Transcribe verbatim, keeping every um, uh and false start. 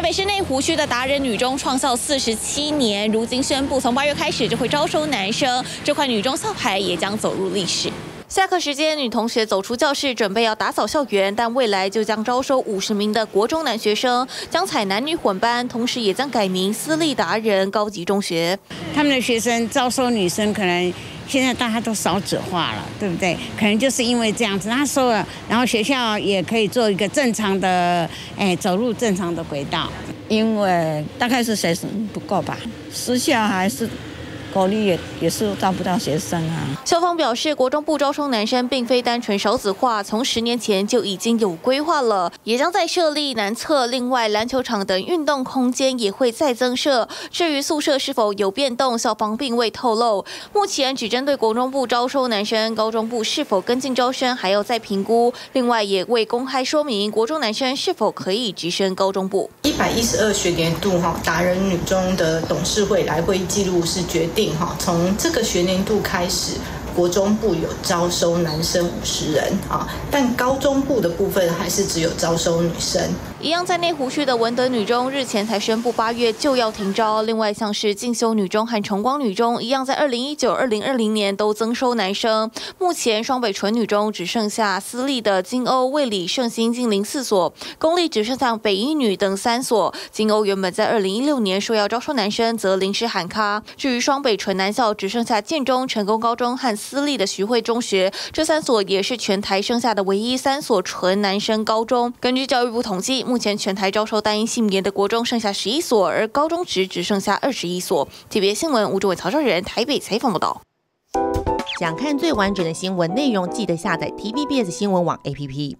台北市内湖区的达人女中创校四十七年，如今宣布从八月开始就会招收男生，这块女中校牌也将走入历史。 下课时间，女同学走出教室，准备要打扫校园，但未来就将招收五十名的国中男学生，将采男女混班，同时也将改名私立达人高级中学。他们的学生招收女生，可能现在大家都少子化了，对不对？可能就是因为这样子，他收了，然后学校也可以做一个正常的，哎，走入正常的轨道。因为大概是学生不够吧，私校还是。 国立也也是招不到学生啊。校方表示，国中部招收男生并非单纯少子化，从十年前就已经有规划了，也将在设立男厕，另外篮球场等运动空间也会再增设。至于宿舍是否有变动，校方并未透露。目前只针对国中部招收男生，高中部是否跟进招生还要再评估。另外也未公开说明国中男生是否可以直升高中部。一百一十二学年度哈达人女中的董事会来会记录是决定。 从这个学年度开始，国中部有招收男生五十人啊，但高中部的部分还是只有招收女生。一样在内湖区的文德女中日前才宣布八月就要停招，另外像是进修女中和崇光女中一样，在二零一九、二零二零年都增收男生。目前双北纯女中只剩下私立的金瓯、卫理、圣心、金陵四所，公立只剩下北一女等三所。金瓯原本在二零一六年说要招收男生，则临时喊卡。至于双北 纯男校只剩下建中、成功高中和私立的徐汇中学，这三所也是全台剩下的唯一三所纯男生高中。根据教育部统计，目前全台招收单一性别的国中剩下十一所，而高中职只剩下二十一所。T V B S新闻吴志伟、曹正仁台北采访报道。想看最完整的新闻内容，记得下载 T V B S 新闻网 A P P。